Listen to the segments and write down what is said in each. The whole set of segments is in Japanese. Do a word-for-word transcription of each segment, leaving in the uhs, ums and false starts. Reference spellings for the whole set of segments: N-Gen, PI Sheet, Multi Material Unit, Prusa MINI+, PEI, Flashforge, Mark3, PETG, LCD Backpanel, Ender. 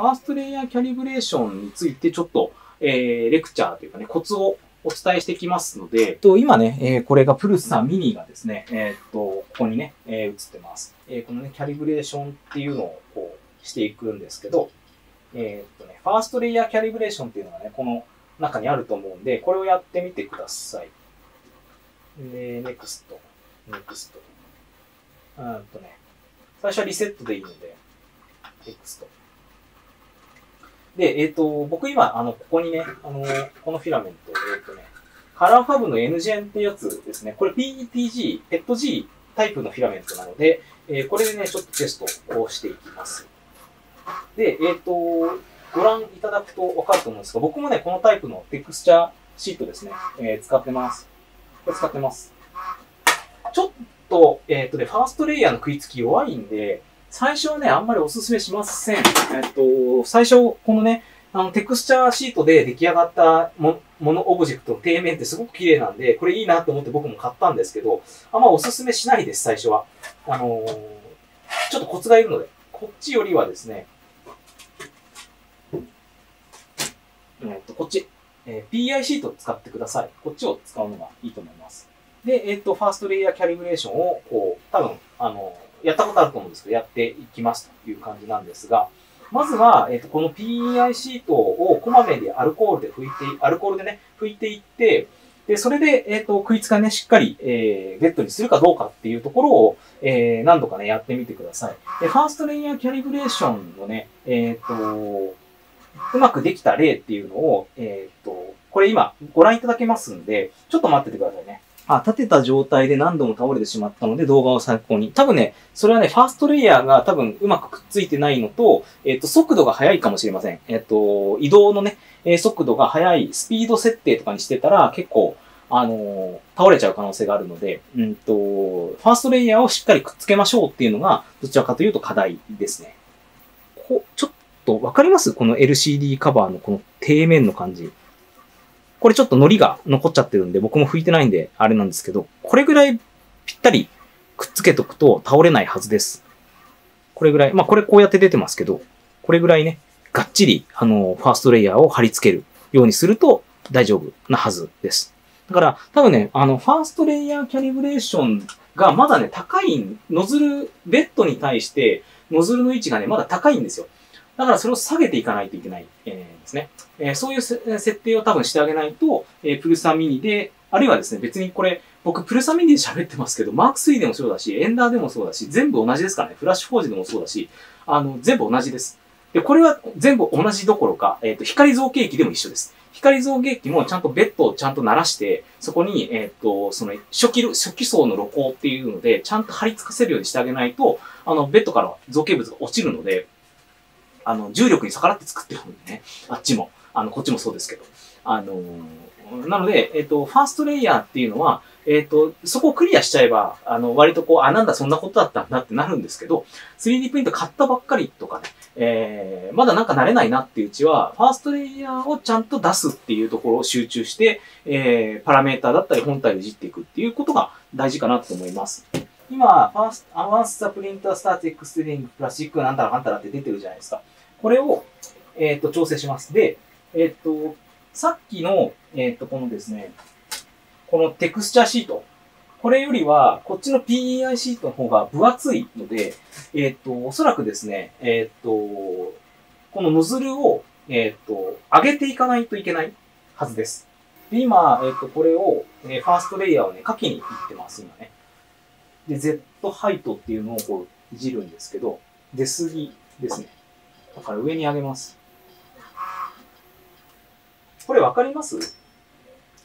ファーストレイヤーキャリブレーションについてちょっと、えー、レクチャーというかね、コツをお伝えしてきますので、えっと、今ね、えー、これがプルスさんミニがですね、えー、っと、ここにね、えー、映ってます。えー、このね、キャリブレーションっていうのをこうしていくんですけど、えー、っとね、ファーストレイヤーキャリブレーションっていうのがね、この中にあると思うんで、これをやってみてください。で、ネクスト、ネクスト。うんとね、最初はリセットでいいので、ネクスト。で、えっ、ー、と、僕今、あの、ここにね、あの、このフィラメント、えっ、ー、とね、カラーファブの エヌジェン ってやつですね。これ ピーイーティージー、ペット G タイプのフィラメントなので、えー、これでね、ちょっとテストをしていきます。で、えっ、ー、と、ご覧いただくとわかると思うんですが、僕もね、このタイプのテクスチャーシートですね、えー、使ってます。これ使ってます。ちょっと、えっ、ー、とね、ファーストレイヤーの食いつき弱いんで、最初はね、あんまりおすすめしません。えっと、最初、このね、あの、テクスチャーシートで出来上がったもの、オブジェクトの底面ってすごく綺麗なんで、これいいなと思って僕も買ったんですけど、あんまおすすめしないです、最初は。あのー、ちょっとコツがいるので、こっちよりはですね、えっと、こっち、えー、ピーアイ シートを使ってください。こっちを使うのがいいと思います。で、えっと、ファーストレイヤーキャリブレーションを、こう、多分、あのー、やったことあると思うんですけど、やっていきますという感じなんですが、まずは、えっと、この ピーイーアイ シートをこまめにアルコールで拭いて、アルコールでね、拭いていって、で、それで、えっと、食いつかね、しっかり、えー、ベッドにするかどうかっていうところを、えー、何度かね、やってみてください。で、ファーストレイヤーキャリブレーションのね、えっと、うまくできた例っていうのを、えっと、これ今ご覧いただけますんで、ちょっと待っててくださいね。あ、立てた状態で何度も倒れてしまったので動画を参考に。多分ね、それはね、ファーストレイヤーが多分うまくくっついてないのと、えっと、速度が速いかもしれません。えっと、移動のね、速度が速いスピード設定とかにしてたら結構、あの、倒れちゃう可能性があるので、うんと、ファーストレイヤーをしっかりくっつけましょうっていうのが、どちらかというと課題ですね。こう、ちょっとわかります?この エルシーディー カバーのこの底面の感じ。これちょっと糊が残っちゃってるんで、僕も拭いてないんで、あれなんですけど、これぐらいぴったりくっつけとくと倒れないはずです。これぐらい、まあこれこうやって出てますけど、これぐらいね、がっちり、あの、ファーストレイヤーを貼り付けるようにすると大丈夫なはずです。だから、多分ね、あの、ファーストレイヤーキャリブレーションがまだね、高い、ノズル、ベッドに対して、ノズルの位置がね、まだ高いんですよ。だからそれを下げていかないといけない、えー、ですね、えー。そういう設定を多分してあげないと、えー、プルサミニで、あるいはですね、別にこれ、僕プルサミニで喋ってますけど、マークスリーでもそうだし、エンダーでもそうだし、全部同じですからね。フラッシュフォージでもそうだし、あの、全部同じです。で、これは全部同じどころか、えっと、光造形機でも一緒です。光造形機もちゃんとベッドをちゃんと慣らして、そこに、えっと、その初期、初期層の露光っていうので、ちゃんと張り付かせるようにしてあげないと、あの、ベッドから造形物が落ちるので、あの、重力に逆らって作ってるんでね。あっちも、あの、こっちもそうですけど。あのー、なので、えっと、ファーストレイヤーっていうのは、えっと、そこをクリアしちゃえば、あの、割とこう、あ、なんだ、そんなことだったんだってなるんですけど、スリーディー プリント買ったばっかりとかね、えー、まだなんか慣れないなっていううちは、ファーストレイヤーをちゃんと出すっていうところを集中して、えー、パラメーターだったり本体をいじっていくっていうことが大事かなと思います。今、ファースト、アワンスザプリンタースターツエクステリングプラスチックなんたらかんたらって出てるじゃないですか。これを、えっと、調整します。で、えっと、さっきの、えっと、このですね、このテクスチャーシート。これよりは、こっちの ピーイーアイ シートの方が分厚いので、えっと、おそらくですね、えっと、このノズルを、えっと、上げていかないといけないはずです。で、今、えっと、これを、ファーストレイヤーをね、かけにいってます、今ね。で、Z ハイトっていうのをこういじるんですけど、出すぎですね。だから上に上げます。これわかります?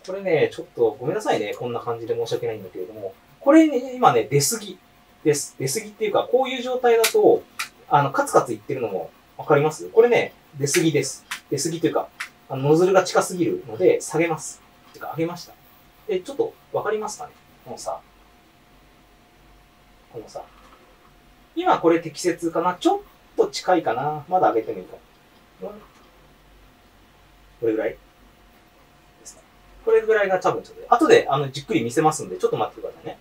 これね、ちょっとごめんなさいね。こんな感じで申し訳ないんだけれども、これ、ね、今ね、出すぎです。出すぎっていうか、こういう状態だと、あの、カツカツいってるのもわかります?これね、出すぎです。出すぎというか、あのノズルが近すぎるので、下げます。てか、上げました。で、ちょっとわかりますかね?このさ、このさ、今これ適切かな?ちょっと近いかな?まだ上げてもいいかも。これぐらいですね。これぐらいが多分ちょっと、後であのじっくり見せますんで、ちょっと待ってくださいね。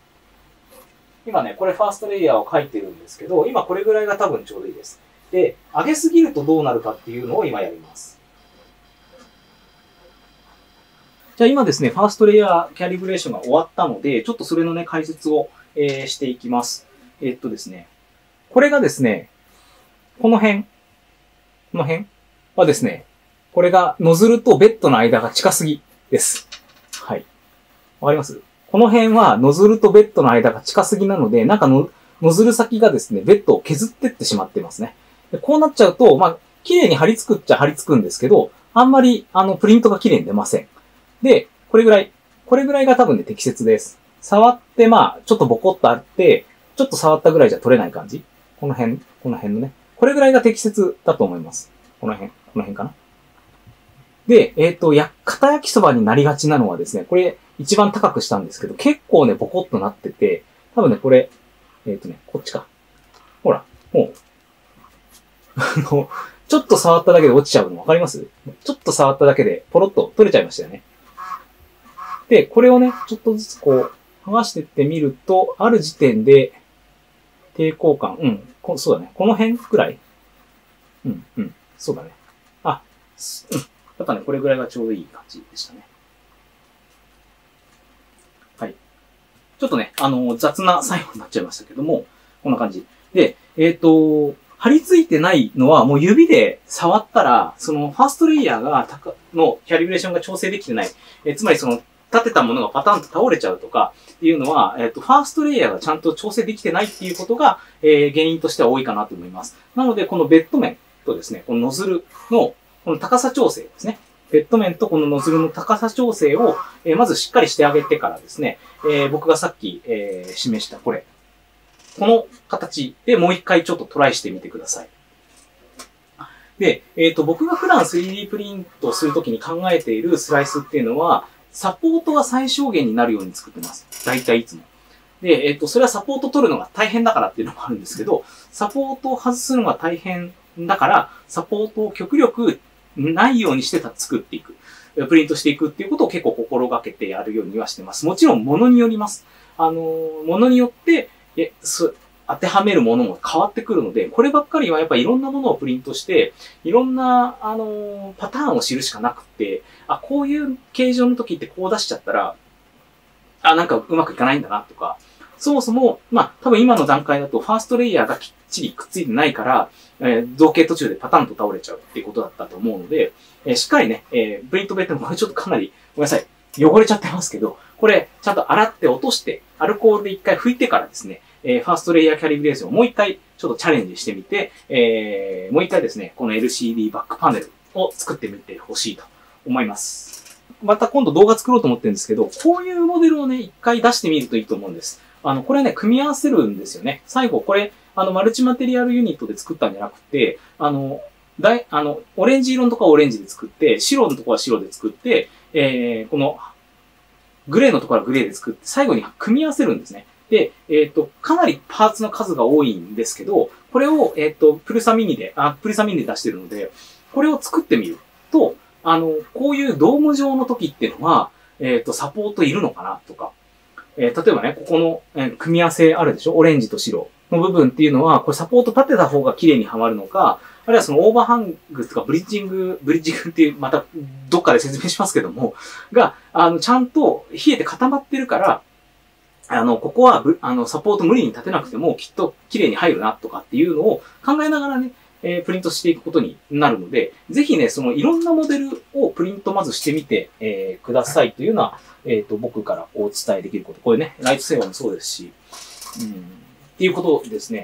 今ね、これファーストレイヤーを書いてるんですけど、今これぐらいが多分ちょうどいいです。で、上げすぎるとどうなるかっていうのを今やります。じゃあ今ですね、ファーストレイヤーキャリブレーションが終わったので、ちょっとそれのね、解説を、えー、していきます。えー、っとですね、これがですね、この辺、この辺はですね、これがノズルとベッドの間が近すぎです。はい。わかります？この辺はノズルとベッドの間が近すぎなので、なんかのノズル先がですね、ベッドを削ってってしまってますね。でこうなっちゃうと、まあ、綺麗に貼り付くっちゃ貼り付くんですけど、あんまり、あの、プリントが綺麗に出ません。で、これぐらい。これぐらいが多分ね、適切です。触って、まあ、ちょっとボコッとあって、ちょっと触ったぐらいじゃ取れない感じ。この辺、この辺のね。これぐらいが適切だと思います。この辺、この辺かな。で、えっと、や、片焼きそばになりがちなのはですね、これ一番高くしたんですけど、結構ね、ボコッとなってて、多分ね、これ、えっとね、こっちか。ほら、もう、あの、ちょっと触っただけで落ちちゃうのわかります？ちょっと触っただけでポロッと取れちゃいましたよね。で、これをね、ちょっとずつこう、剥がしてってみると、ある時点で、抵抗感、うん、こそうだね。この辺くらい？うん、うん、そうだね。あ、うん、やっぱね、これぐらいがちょうどいい感じでしたね。はい。ちょっとね、あの、雑な最後になっちゃいましたけども、こんな感じ。で、えっと、貼り付いてないのはもう指で触ったら、そのファーストレイヤーが、のキャリブレーションが調整できてない。えつまりその、立てたものがパタンと倒れちゃうとかっていうのは、えっと、ファーストレイヤーがちゃんと調整できてないっていうことが、えー、原因としては多いかなと思います。なので、このベッド面とですね、このノズルの、この高さ調整ですね。ベッド面とこのノズルの高さ調整を、えー、まずしっかりしてあげてからですね、えー、僕がさっき、えー、示したこれ。この形でもう一回ちょっとトライしてみてください。で、えっと、僕が普段 スリーディー プリントするときに考えているスライスっていうのは、サポートが最小限になるように作ってます。大体いつも。で、えっと、それはサポート取るのが大変だからっていうのもあるんですけど、サポートを外すのが大変だから、サポートを極力ないようにして作っていく。プリントしていくっていうことを結構心がけてやるようにはしてます。もちろん物によります。あの、物によって、え、す、当てはめるものも変わってくるので、こればっかりはやっぱりいろんなものをプリントして、いろんな、あのー、パターンを知るしかなくって、あ、こういう形状の時ってこう出しちゃったら、あ、なんかうまくいかないんだなとか、そもそも、まあ、多分今の段階だとファーストレイヤーがきっちりくっついてないから、えー、造形途中でパタンと倒れちゃうっていうことだったと思うので、えー、しっかりね、えー、プリントベッドもちょっとかなり、ごめんなさい、汚れちゃってますけど、これ、ちゃんと洗って落として、アルコールで一回拭いてからですね、えー、ファーストレイヤーキャリブレーションをもう一回ちょっとチャレンジしてみて、えー、もう一回ですね、この エルシーディー バックパネルを作ってみてほしいと思います。また今度動画作ろうと思ってるんですけど、こういうモデルをね、一回出してみるといいと思うんです。あの、これね、組み合わせるんですよね。最後、これ、あの、マルチマテリアルユニットで作ったんじゃなくて、あの、だい、あの、オレンジ色のとこはオレンジで作って、白のとこは白で作って、えー、この、グレーのところはグレーで作って、最後に組み合わせるんですね。で、えっと、かなりパーツの数が多いんですけど、これを、えっと、プルサミニで、あ、プルサミニで出してるので、これを作ってみると、あの、こういうドーム状の時っていうのは、えっと、サポートいるのかなとか、えー、例えばね、ここの、えー、組み合わせあるでしょ？オレンジと白の部分っていうのは、これサポート立てた方が綺麗にはまるのか、あるいはそのオーバーハングとかブリッジング、ブリッジングっていう、またどっかで説明しますけども、が、あの、ちゃんと冷えて固まってるから、あの、ここは、あの、サポート無理に立てなくてもきっと綺麗に入るなとかっていうのを考えながらね、えー、プリントしていくことになるので、ぜひね、そのいろんなモデルをプリントまずしてみて、えー、くださいというのは、えっと、僕からお伝えできること。これね、ライトセーバーもそうですし、うん、っていうことですね。